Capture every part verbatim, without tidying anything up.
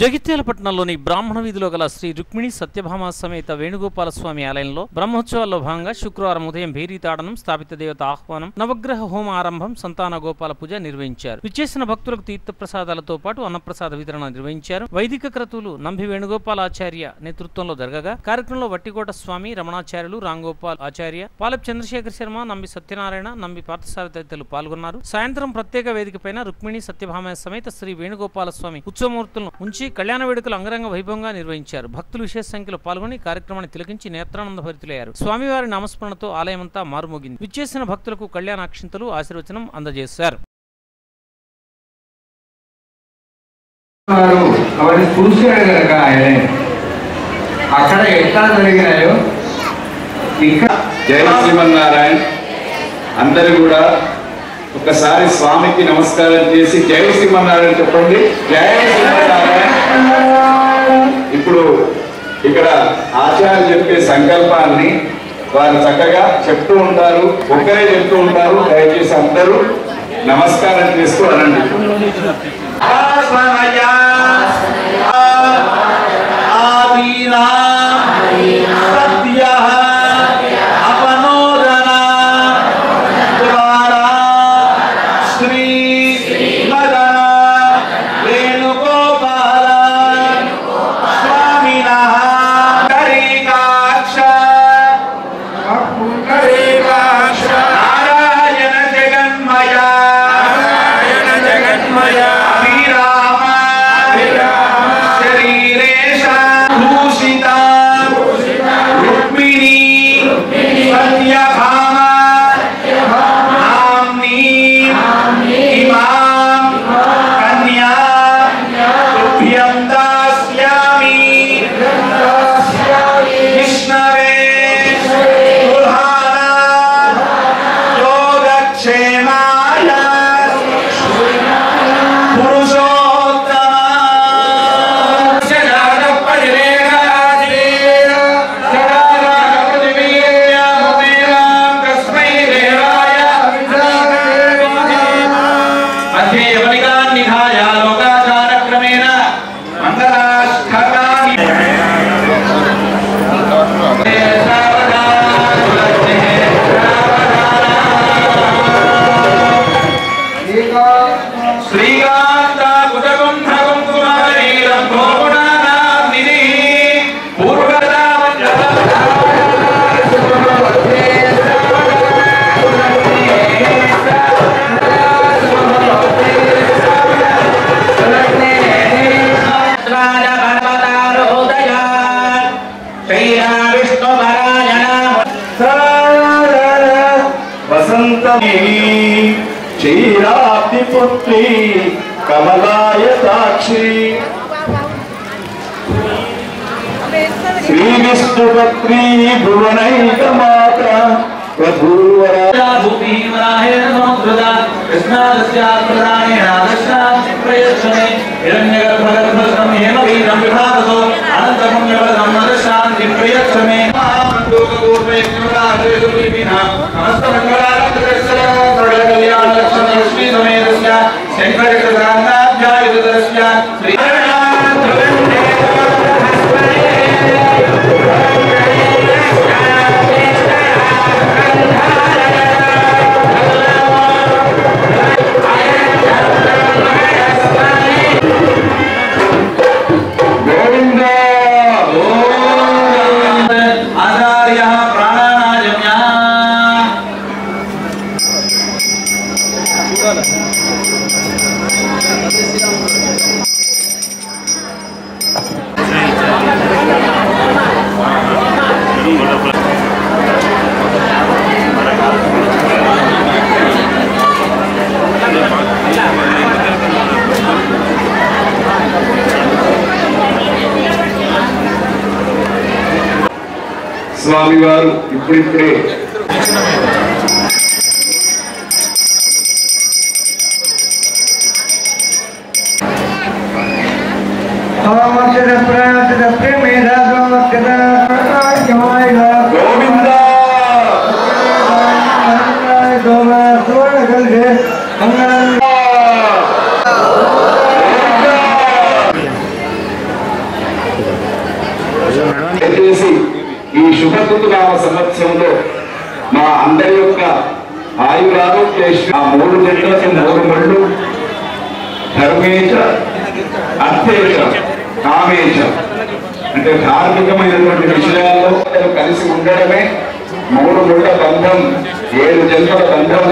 జగిత్యాలపట్నంలోని బ్రాహ్మణ వీధిలో గల శ్రీ రుక్మిణి సత్యభామ సమేత వేణుగోపాల స్వామి ఆలయంలో బ్రహ్మోత్సవాల్లో భాగంగా శుక్రవారం ఉదయం భేరీతాడనం, స్థాపిత దేవత ఆహ్వానం, నవగ్రహ హోమ ఆరంభం, సంతాన గోపాల పూజ నిర్వహించారు. విచ్చేసిన భక్తులకు తీర్థ ప్రసాదాలతో పాటు అన్నప్రసాద వితరణ నిర్వహించారు. వైదిక క్రతువులు నంభి వేణుగోపాలాచార్య నేతృత్వంలో జరగగా కార్యక్రమంలో వట్టికోట స్వామి, రమణాచార్యులు, రాంగోపాల్ ఆచార్య, పాలెపు చంద్రశేఖర్ శర్మ, నంబి సత్యనారాయణ, నంబి పార్థసారథి తదితరులు పాల్గొన్నారు. సాయంత్రం ప్రత్యేక వేదికపైన రుక్మిణి సత్యభామ సమేత శ్రీ వేణుగోపాల స్వామి ఉత్సవమూర్తులను ఉంచి కళ్యాణ వేడుకలు అంగరంగ వైభవంగా నిర్వహించారు. భక్తులు విశేష సంఖ్యలో పాల్గొని కార్యక్రమాన్ని తిలకించి నేత్రానంద భరితులయ్యారు. స్వామివారి నామస్మరణతో ఆలయమంతా మారుమోగింది. విచ్చేసిన భక్తులకు కళ్యాణ అక్షింతలు, ఆశీర్వచనం అందజేశారు. అందరూ కూడా ఒకసారి స్వామికి నమస్కారం చేసి జై శ్రీమన్నారాయణ చెప్పండి. జై శ్రీమన్నారాయణ. ఇప్పుడు ఇక్కడ ఆచార్య చెప్పే సంకల్పాన్ని వారు చక్కగా చెప్తూ ఉంటారు. ఒకరే చెప్తూ ఉంటారు. దయచేసి అందరూ నమస్కారం చేస్తూ అనండి. క్షీరాబ్దిపుత్రీ కమలాయ సాక్షి శ్రీ విష్ణుపత్రీ భువనైక మాత స్వామివారు ఇప్పుడిప్పుడే శుభకృతునామ సంవత్సరంలో మా అందరి యొక్క ఆయురారోగ్య ఆ మూడు గంటలకు మూడు మళ్ళు ధర్మేచ అర్థేచ కామేచ అంటే ధార్మికమైనటువంటి విషయాల్లో కలిసి ఉండడమే మూడు ముళ్ళ బంధం, ఏడు జన్మల బంధం.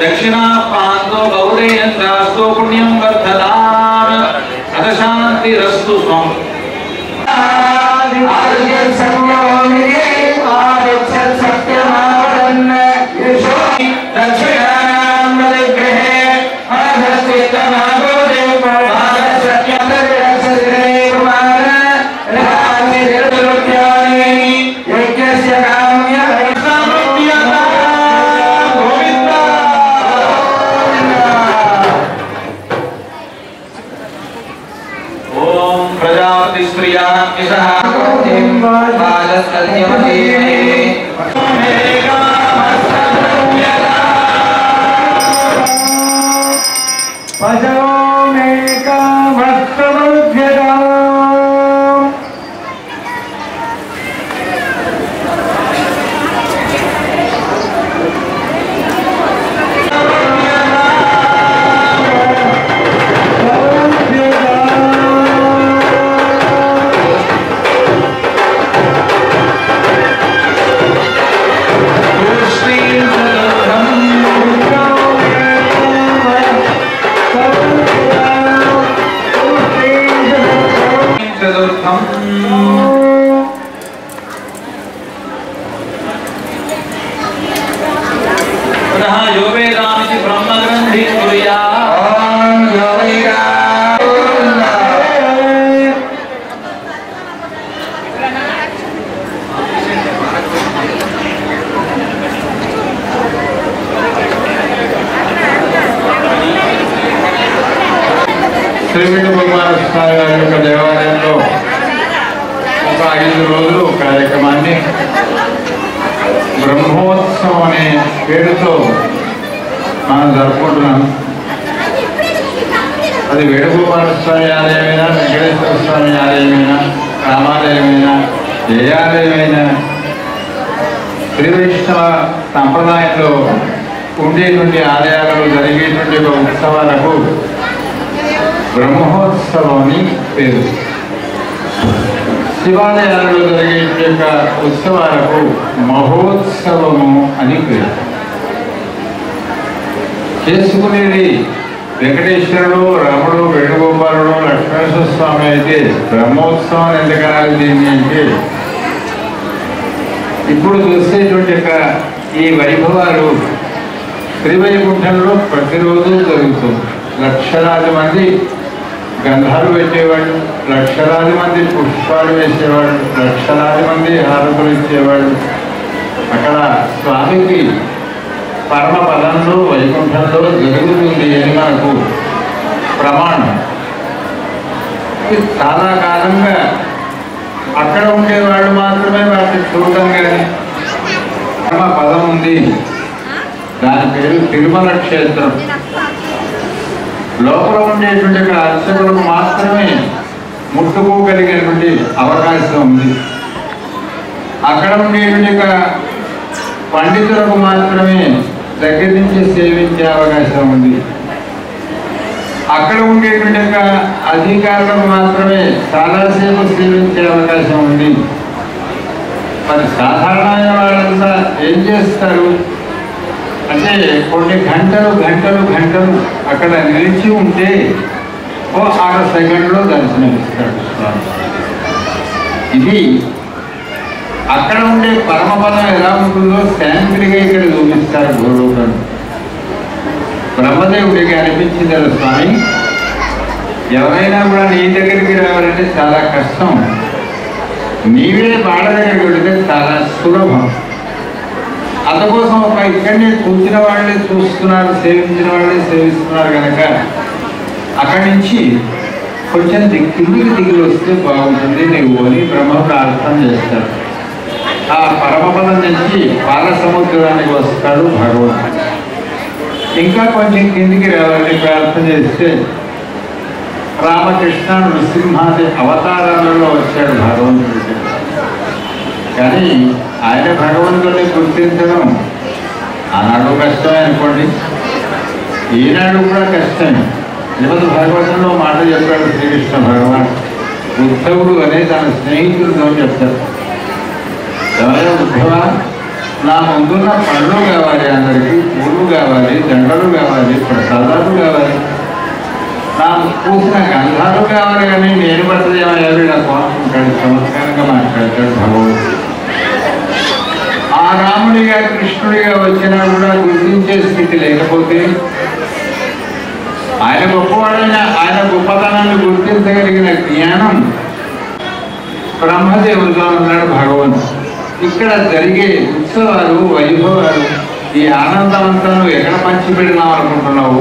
दक्षिणा पांडो गौरे यंत्रास्तो पुण्यं वर्धदार अदशांति रस्तु स्वामी आर्यं संयोमिरे आर्यं सत्यमादन यशो दक्षिणां मलेग्रहे आधस्तेतमागो देवो भारस्यतर्यसरे कुमार रामे निर्दुर्याने यज्ञस्य काम्य శ్రీవిష్ణు భగవాన్ స్వామి వారి యొక్క దేవాలయంలో ఒక ఐదు రోజులు కార్యక్రమాన్ని బ్రహ్మోత్సవం అనే పేరుతో మనం జరుపుకుంటున్నాం. అది వేణుగోపాల స్వామి ఆలయమైనా, వెంకటేశ్వర స్వామి ఆలయమైనా, రామాలయమైనా, ఏ ఆలయమైనా శ్రీ వైష్ణవ సంప్రదాయంలో ఉండేటువంటి ఆలయాలలో జరిగేటువంటి ఒక ఉత్సవాలకు బ్రహ్మోత్సవాన్ని పేరు. శివాలయాలలో జరిగే యొక్క ఉత్సవాలకు మహోత్సవము అని పేరు. చేసుకునేది వెంకటేశ్వరుడు, రాముడు, వేణుగోపాలుడు, లక్ష్మణేశ్వర స్వామి అయితే బ్రహ్మోత్సవం ఎందుకనాలి దీన్ని అంటే, ఇప్పుడు చూసేటువంటి యొక్క ఈ వైభవాలు శ్రీవైకుంఠంలో ప్రతిరోజు జరుగుతుంది. లక్షలాది మంది गंधर्व सेवन रक्षराज मंदिर पुष्पार्व सेवन रक्षराज मंदिर हारपुर सेवन अकड़ा स्वामी की परम पदों वैकुंठों जो प्रमाण चाला कल अक् उड़े वाट चूडम परम पदमी दाने पेर तिरुमल क्षेत्र लगे अर्चक मतमे मुझे अवकाश अड़े पंडित दी सेवे अवकाश अड़े अधिकार चारा सब सेवे अवकाश मैं साधारण वाला एम चेस्टर అంటే కొన్ని గంటలు గంటలు గంటలు అక్కడ నిలిచి ఉంటే ఓ ఆరు సెకండ్లో దర్శనం ఇస్తాడు స్వామి. ఇది అక్కడ ఉండే పరమపదం ఎలా ఉంటుందో శాంతిగా ఇక్కడ చూపిస్తారు గురువులను. బ్రహ్మదేవుడికి అనిపించింది స్వామి ఎవరైనా కూడా నీ దగ్గరికి రావాలంటే చాలా కష్టం, నీవే బాడ దగ్గరికి వెళితే చాలా సులభం. అందుకోసం ఒక ఇక్కడనే కూర్చున్న వాళ్ళే చూస్తున్నారు, సేవించిన వాళ్ళే సేవిస్తున్నారు కనుక అక్కడి నుంచి కొంచెం దిక్కులు దిగులు వస్తే బాగుంటుంది నువ్వు అని బ్రహ్మను అర్థం చేస్తారు. ఆ పరమపదం నుంచి పాల సముద్రానికి వస్తాడు భగవంతుడు. ఇంకా కొంచెం కిందికి రావాలని ప్రార్థన చేస్తే రామకృష్ణ నృసింహాది అవతారాలలో వచ్చాడు భగవంతుడికి. కానీ ఆయన భగవంతుని గుర్తించడం ఆనాడు కష్టమే అనుకోండి, ఈనాడు కూడా కష్టమే. శ్రీమద్ భగవద్లో మాట చెప్పాడు శ్రీకృష్ణ భగవాన్, ఉద్ధవుడు అనే తన స్నేహితుడితో చెప్తాడు, ఎవరైనా ఉద్ధవ నా ముందున్న పళ్ళు కావాలి, అందరికీ పూలు కావాలి, దండలు కావాలి, ప్రసాదాలు కావాలి, నాకు పూసిన గంధాలు కావాలి, కానీ నేను పడుతుంది ఏమయ్యారు ఇలా కోరుకుంటాడు, సంస్కారంగా మాట్లాడతాడు భగవంతుడు. ఆ రాముడిగా కృష్ణుడిగా వచ్చినా కూడా గుర్తించే స్థితి లేకపోతే ఆయన గొప్పవాడైనా ఆయన గొప్పతనాన్ని గుర్తించగలిగిన జ్ఞానం బ్రహ్మదేవుడిలో ఉన్నాడు భగవంతుడు. ఇక్కడ జరిగే ఉత్సవాలు వైభవాలు ఈ ఆనందవంతాన్ని ఎక్కడ పంచిపెడదాం అనుకుంటున్నావు?